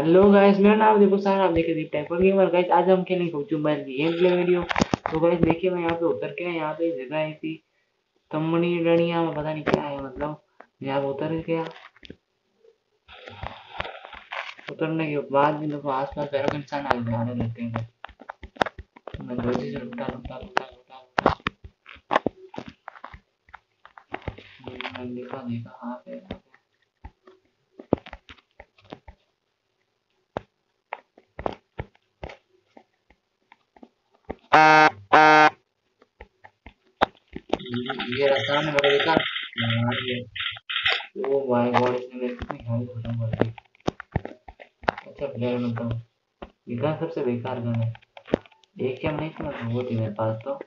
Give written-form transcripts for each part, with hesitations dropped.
Hello guys, मेरा नाम देवसार, आप देख रहे टेकवर गेमर। गाइस आज हम खेलेंगे PUBG mobile game play video. तो गाइस देखिए मैं यहाँ पे उतर के, यहाँ पे जगह ऐसी तमड़ी डणिया में पता नहीं क्या है, मतलब यहाँ उतर गया। उतरने के बाद भी देखो आस पास पैरों के इंसान आने लगते हैं। मैं गलती से लुटा ये आसान है मेरे का। ओ माय गॉड, इसने मेरे कितनी हाई खत्म कर दी। अच्छा प्लेयर मतलब ये गन सबसे बेकार गन है। एक क्या नहीं समझ वो थी मेरे पास, तो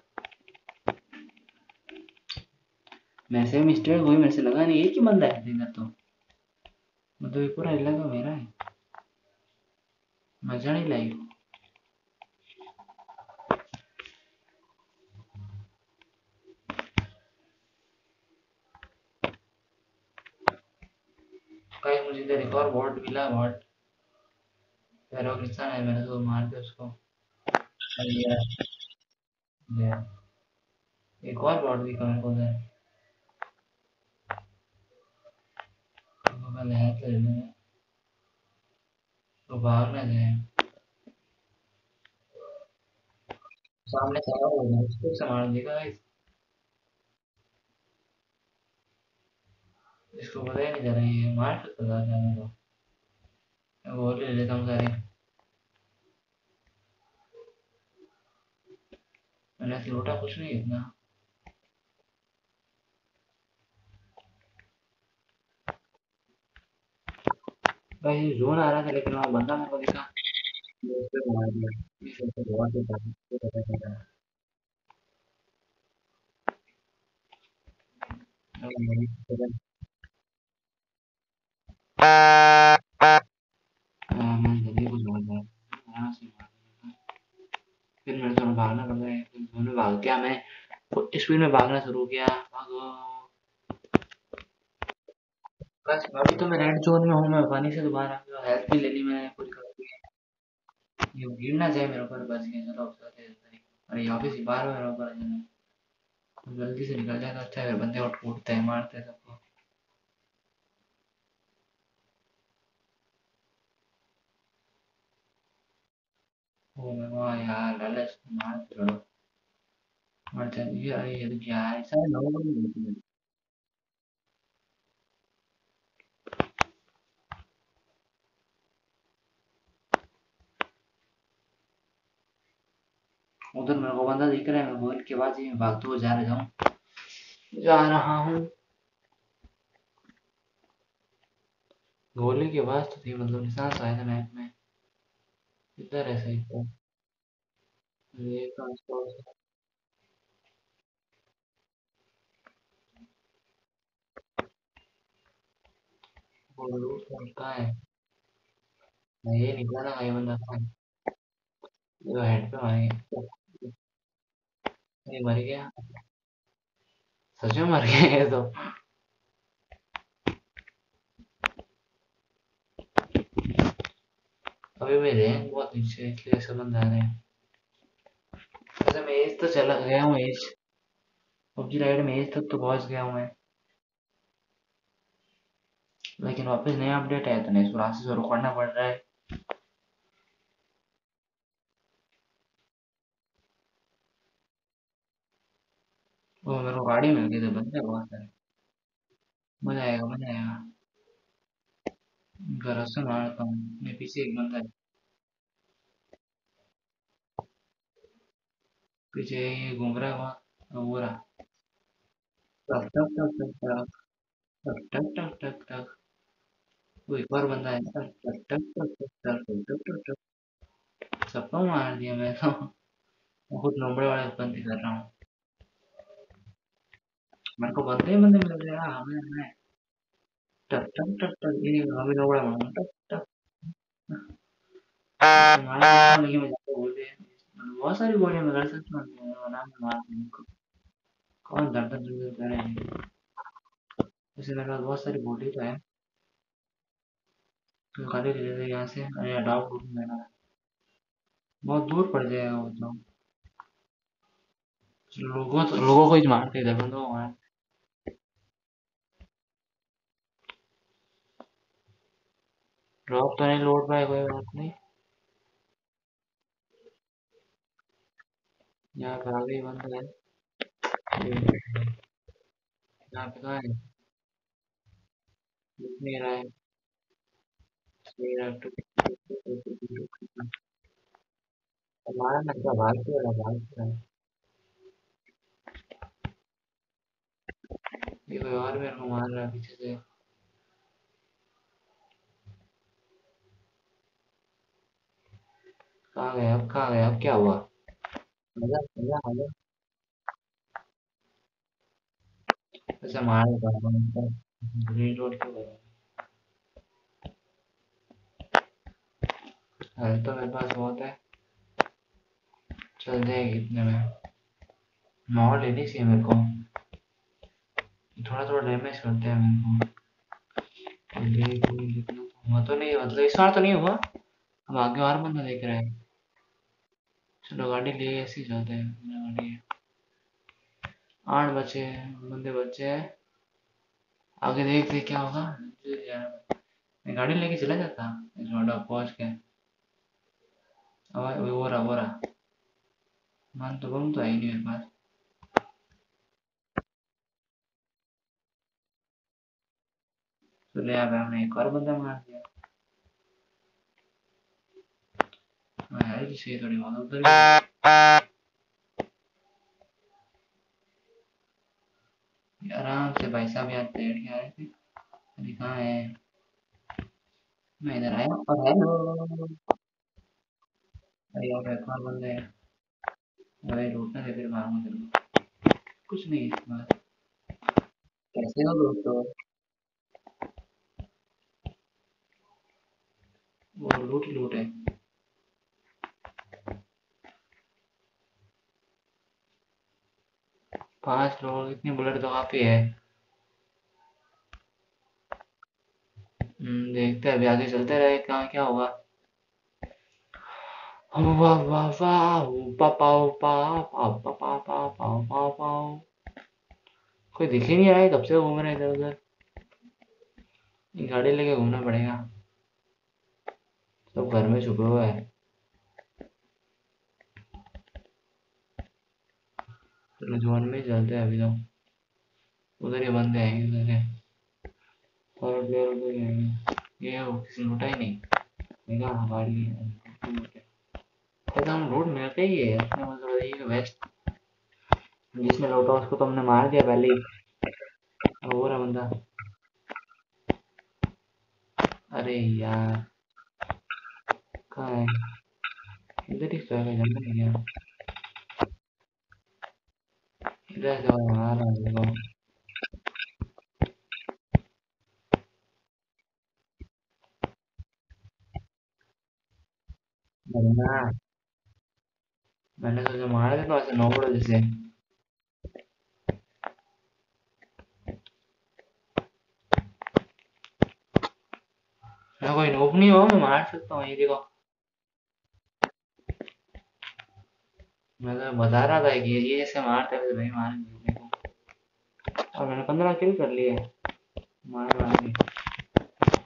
मैं से मिस्टेक हुई, मेरे से लगा नहीं एक ही बंदा है देगा, तो मतलब ये पूरा इलाका मेरा है। मजा नहीं लाई। मुझे इधर एक और बॉट मिला, बॉट पैरोगिस्तान है, मैंने तो मार दिया उसको। एक और बॉट भी कमेंट को दे, तो मैं लहर कर लूँगा, तो बाहर ना जाए। सामने खड़ा होगा, उसको संभाल देगा। इसको पता ही नहीं जा रही है, मार सकता था जाने को। मैं बोल ले लेता हूँ सारे, मैंने ऐसे लूटा कुछ नहीं इतना। भाई जोन आ रहा था, लेकिन वहाँ बंदा मेरे को देखा, उसको मार दिया। इसको बहुत ही पता है फिर मेरे को भागना पड़ गया। फिर दोनों भाग गया, मैं स्पीड में भागना शुरू किया। बस अभी तो मैं रेड जोन में हूँ, मैं पानी से दोबारा हेल्थ भी ले ली मैंने पूरी कर। ये गिर ना जाए मेरे ऊपर, बच गया। चलो अरे यहाँ पे से बार बार मेरे ऊपर जाना, जल्दी से निकल जाए तो अच्छा है। बंदे और टूटते हैं, मारते हैं सबको। यार लालच मार चलो मर जाती है। अरे यार क्या है, सारे लोग उधर मेरे को बंदा दिख रहा है। मैं बोल के बाद ही भागते हुए जा रहा हूँ। गोली के बाद तो थी, मतलब निशान तो आया था मैप में। इधर ऐसा ही था, ये ट्रांसपोर्ट बोलता है। मैं ये निकाला है बंदा, जो हेड पे मारेंगे। ये मर गया, सच में मर गया ये तो। अभी मैं रैंक बहुत नीचे, इसलिए समझ आ रहे हैं। वैसे मैं एज तो चला गया हूँ, एज पबजी राइड में एज तक तो पहुँच गया हूँ मैं। लेकिन वापस नया अपडेट आया तो नहीं, इसको रास्ते से रोकना पड़ रहा है। वो मेरे को गाड़ी मिल गई तो बंदे बहुत सारे, मजा आएगा। घर से मारता हूँ, मेरे पीछे एक बंदा है, पीछे ये घूम रहा है वहाँ। वो रहा टक टक टक टक। वो एक और बंदा है, टक टक टक टक। सबको मार दिया मैं तो, बहुत लंबड़े वाले बंदे कर रहा हूँ। मेरे को बंदे मिल गया। हमें टक टक टक टक, ये हमें लोगड़ा मारना टक टक। बहुत सारी गोलियां मैं कर सकता हूँ, नाम मार दूँगा। कौन दर्द कर रहे हैं? इसमें मेरे पास बहुत सारी गोली तो है। तुम खाली ले यहाँ से। अरे डाउट मेरा बहुत दूर पड़ जाएगा वो तो। लोगों को ही मारते इधर बंदों को मारते। ड्रॉप तो नहीं लोड पाए, कोई बात नहीं यहाँ पे आगे बंद है। यहाँ पे कहाँ है नहीं रहा है हमारा नक्शा भाग के ये कोई और मेरे को मार रहा है पीछे से। कहाँ गए अब क्या हुआ? मजा ऐसे मार रहा है रीलोड तो मेरे पास बहुत है, चल जाएगी इतने में। माहौल लेनी चाहिए मेरे को, थोड़ा डैमेज करते हैं मेरे को। हुआ तो नहीं, मतलब इस बार तो नहीं हुआ। अब आगे और बंदा देख रहा है। चलो गाड़ी ले ऐसे ही जाते हैं। गाड़ी 8 बचे बंदे बचे हैं, आगे देखते क्या होगा। मैं गाड़ी लेके चला जाता रोड़ा पहुंच के। और वो रहा मन तो बम तो आई नहीं मेरे पास। तो ले आ गया, हमने एक और बंदा मार दिया। जिसे थोड़ी मदद कर आराम से भाई साहब। यार पेड़ के आ रहे थे। अरे कहाँ है? मैं इधर आया और बंदा है। अरे लूटना है फिर मारूंगा। कुछ नहीं इस बार। कैसे हो दोस्तों? वो लूट है। पांच लोग इतनी बुलेट तो काफी है। देखते हैं अभी आगे चलते रहे कहाँ क्या होगा। कोई दिख ही नहीं रहा है, कब से घूम रहे इधर उधर। गाड़ी लेके घूमना पड़ेगा। सब घर में छुपे हुए है। जोन में चलते हैं अभी तो। उधर ही बंदे आएंगे उधर। और उधर ये किसी लूटा ही नहीं हमारी। हम रोड मिलते ही है अपने, मतलब वेस्ट जिसने लूटा उसको तो हमने मार दिया पहले ही। वो रहा बंदा। अरे यार कहाँ है? इधर ही जंगल है यार। मैंने सोचा मारा था तो ऐसे नौबड़ो जैसे। कोई नोब नहीं हो, मैं मार सकता हूँ। ये देखो मैं तो बता रहा था कि ये ऐसे मारता है भाई मारेंगे को। और मैंने 15 किल कर लिए मार।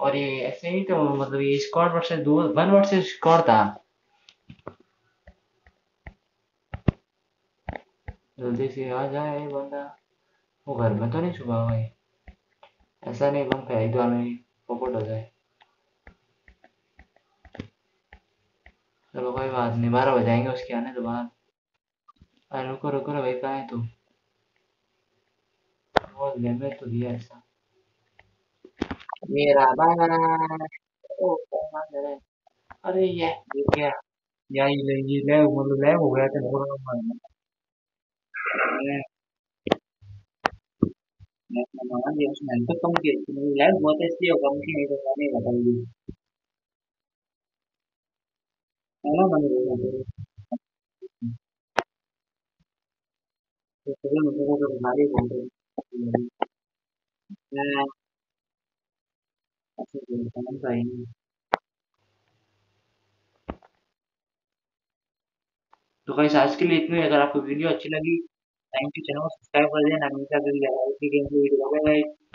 और ये ऐसे ही तो मतलब ये स्क्वाड वर्सेस 1 वर्सेस स्क्वाड था। जल्दी से आ जाए बंदा। वो घर में तो नहीं छुपा हुआ है? ऐसा नहीं बम फेंक दो हमें पोपट हो जाए। चलो कोई बात नहीं, 12 बजाएंगे उसके आने तो बाहर। अरे रुको भाई कहाँ है तू? वो लेने तो दिया ऐसा मेरा बाबा। अरे ये क्या यार? ये ले मतलब ले हो गया तो बोला मैं ये उसने तो कम किया ले बहुत इसलिए कम की नहीं तो नहीं बताऊंगी। हेलो बंदे तो गाइस आज के लिए इतनी, अगर आपको वीडियो अच्छी लगी लाइक के चैनल को सब्सक्राइब कर देना। मिलता है अगली वीडियो में।